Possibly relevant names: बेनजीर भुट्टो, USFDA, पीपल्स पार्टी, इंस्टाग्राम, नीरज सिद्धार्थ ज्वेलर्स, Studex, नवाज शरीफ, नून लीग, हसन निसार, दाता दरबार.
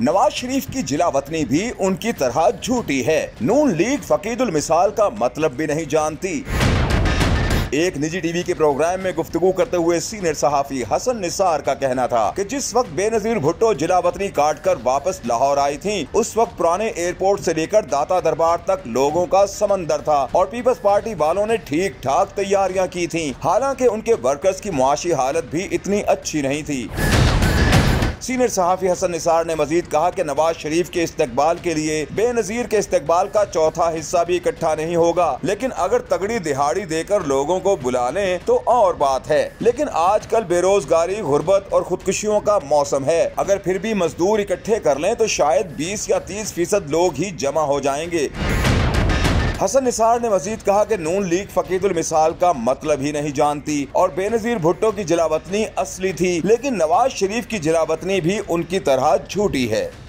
नवाज शरीफ की जिला वतनी भी उनकी तरह झूठी है। नून लीग फकीदुल मिसाल का मतलब भी नहीं जानती। एक निजी टीवी के प्रोग्राम में गुफ्तगू करते हुए सीनियर सहाफी हसन निसार का कहना था कि जिस वक्त बेनजीर भुट्टो जिला वतनी काट कर वापस लाहौर आई थीं, उस वक्त पुराने एयरपोर्ट से लेकर दाता दरबार तक लोगों का समंदर था और पीपल्स पार्टी वालों ने ठीक ठाक तैयारियां की थीं। हालांकि उनके वर्कर्स की मुआशी हालत भी इतनी अच्छी नहीं थी। सीनियर सहाफी हसन निसार ने मजीद कहा कि नवाज शरीफ के इस्तकबाल के लिए बेनजीर के इस्तकबाल का चौथा हिस्सा भी इकट्ठा नहीं होगा, लेकिन अगर तगड़ी दिहाड़ी देकर लोगों को बुला लें तो और बात है। लेकिन आजकल बेरोजगारी, गुर्बत और खुदकुशियों का मौसम है। अगर फिर भी मजदूर इकट्ठे कर लें तो शायद 20 या 30% लोग ही जमा हो जाएंगे। हसन निसार ने मजीद कहा कि नून लीग फकीदुल मिसाल का मतलब ही नहीं जानती और बेनजीर भुट्टो की जिलावतनी असली थी, लेकिन नवाज शरीफ की जिलावतनी भी उनकी तरह झूठी है।